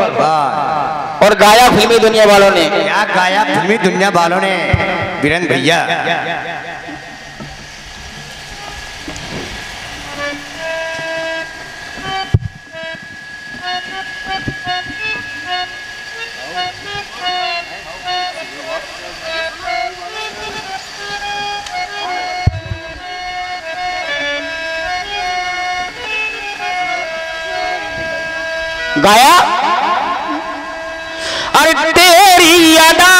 पर और गाया फिल्मी दुनिया वालों ने, क्या गाया फिल्मी दुनिया वालों ने वीरेंद्र भैया। गाया अरे तेरी अदा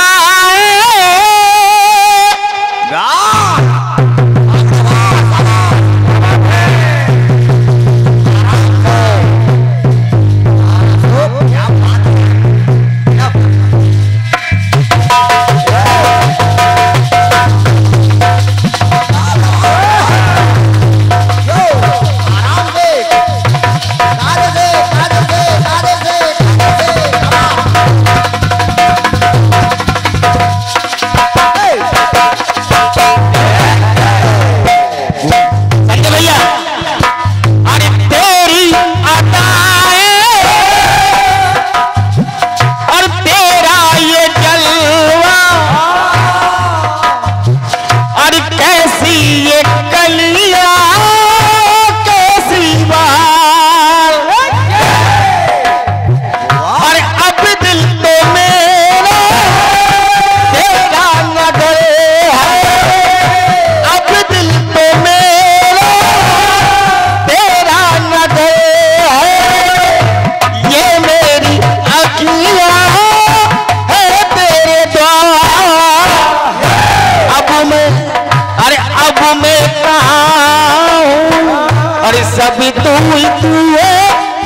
सभी तू ही तू है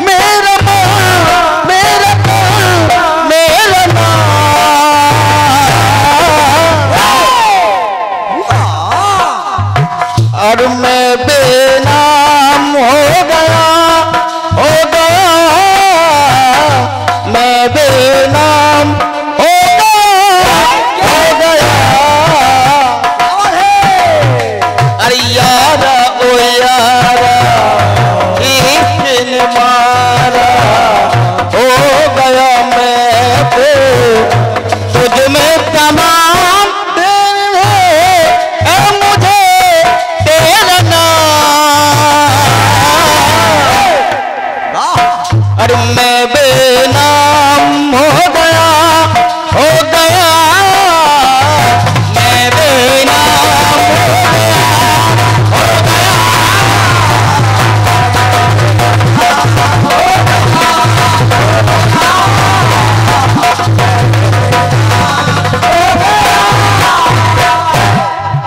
मेरा नाम, मेरा नाम, मेरा नाम। और मैं बेनाम हो गया, हो गया, मैं बेनाम हो गया, हो गया। अरे यारा ओ यारा मारा हो गया मैं पे तुझ में तमाम दिल है मुझे तेरा नाम। अरे मैं बेनाम हो गया, हो गया, मैं बेनाम हो गया, हो गया।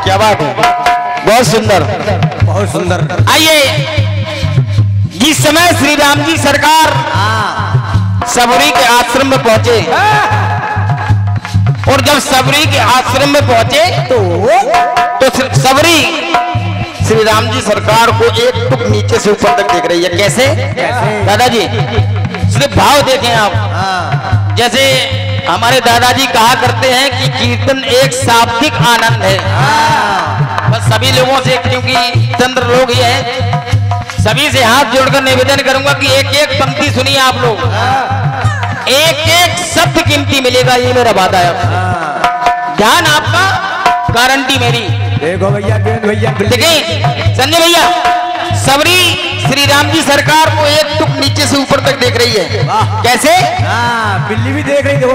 क्या बात है, बहुत सुंदर, बहुत सुंदर। आइए जिस समय श्री राम जी सरकार सबरी के आश्रम में पहुंचे, और जब सबरी के आश्रम में पहुंचे तो सबरी श्री राम जी सरकार को एक टुक नीचे से ऊपर तक देख रही है। कैसे दादाजी? सिर्फ भाव देखें आप। जैसे हमारे दादाजी कहा करते हैं कि कीर्तन एक शाब्दिक आनंद है। बस सभी लोगों से, क्योंकि चंद्र लोग ही हैं, सभी से हाथ जोड़कर निवेदन करूंगा कि एक एक पंक्ति सुनिए आप लोग। एक एक शब्द कीमती मिलेगा, ये मेरा वादा है। ध्यान आपका, गारंटी मेरी। देखो भैया, भैया देखें संजय भैया, सबरी श्री राम जी सरकार को एक टुक नीचे से ऊपर तक देख रही है। कैसे? बिल्ली भी देख रही हो।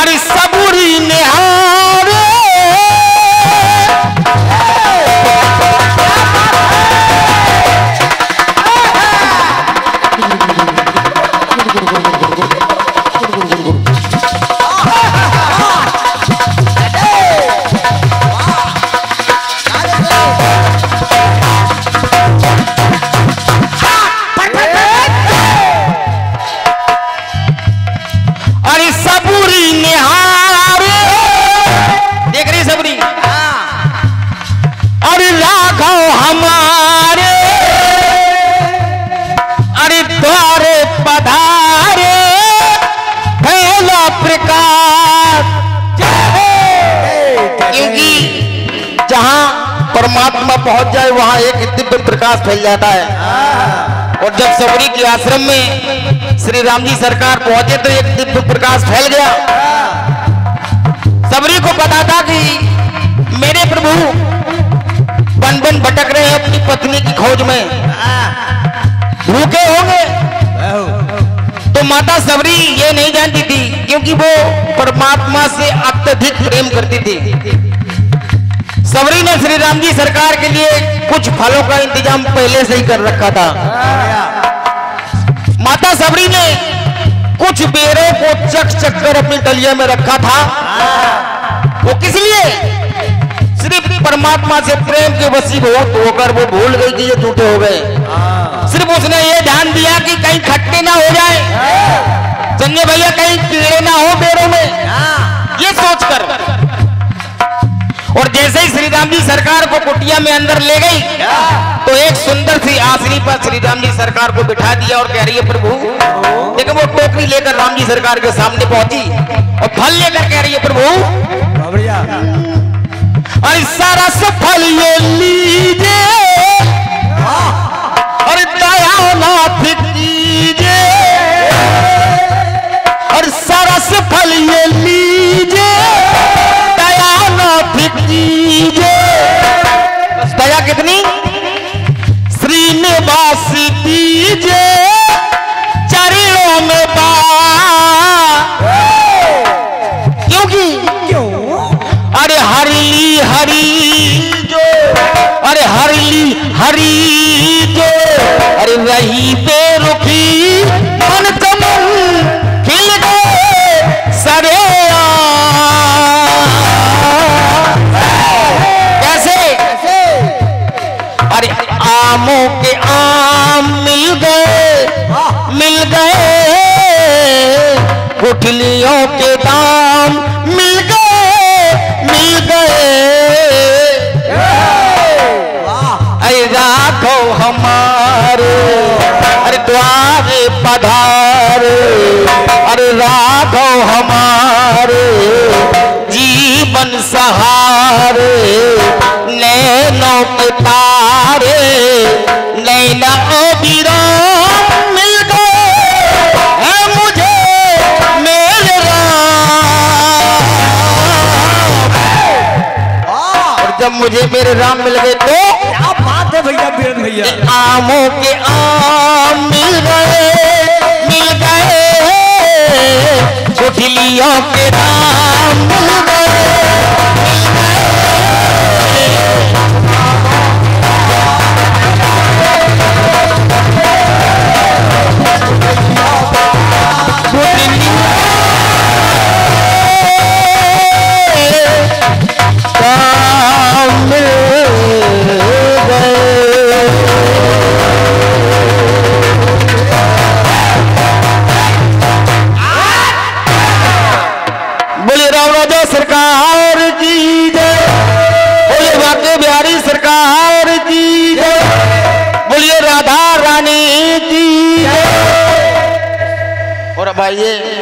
अरे सबरी राघो हमारे, अरे द्वारे पधारे फैला प्रकाश। क्योंकि जहाँ परमात्मा पहुंच जाए वहां एक दिव्य प्रकाश फैल जाता है। और जब सबरी के आश्रम में श्री राम जी सरकार पहुंचे तो एक दिव्य प्रकाश फैल गया। सबरी को पता था कि मेरे प्रभु बन बन भटक रहे हैं अपनी पत्नी की खोज में, भूखे होंगे। तो माता सबरी ये नहीं जानती थी, क्योंकि वो परमात्मा से अत्यधिक प्रेम करती थी। सबरी ने श्री राम जी सरकार के लिए कुछ फलों का इंतजाम पहले से ही कर रखा था। माता सबरी ने कुछ बेरों को चक कर अपनी टलिया में रखा था। वो किस लिए? सिर्फ परमात्मा से प्रेम के वशीभूत होकर वो भूल गई कि ये टूटे हो गए। सिर्फ उसने ये ध्यान दिया कि कहीं खट्टे ना हो जाए, चंगे भैया कहीं कीड़े ना हो बेरों में, ये सोचकर। और जैसे ही श्री राम जी सरकार को कुटिया में अंदर ले गई तो एक सुंदर सी आसनी पर श्री राम जी सरकार को बिठा दिया और कह रही है प्रभु, लेकिन वो टोकरी लेकर राम जी सरकार के सामने पहुंची और फल लेकर कह रही है प्रभु और सारा सब फल ये लीजिए और दया नाथ कीजिए और सारा सब फल ये लीजिए दया कितनी श्रीनिवास दीजे चरणों में बा, क्योंकि क्यों अरे हरी हरी जो अरे हरी हरी जो अरे वही पे रुखी मन चमन खिल गए सरे आमों के आम मिल गए गुठलियों के दाम मिल गए अरे राघो हमारे अरे द्वार पधारे अरे राघो हमारे जीवन सहारे नैनों के तारे नैना राम मिल गए है मुझे मेरे राम। और जब मुझे मेरे राम मिल गए तो क्या बात है भैया वीरेंद्र भैया, आमों के आम मिल गए गुठलियों के दाम मिल गए सरकार जी जय बोले, वाग बिहारी सरकार जी जय बोलिए, राधा रानी जी जय। और अब आइए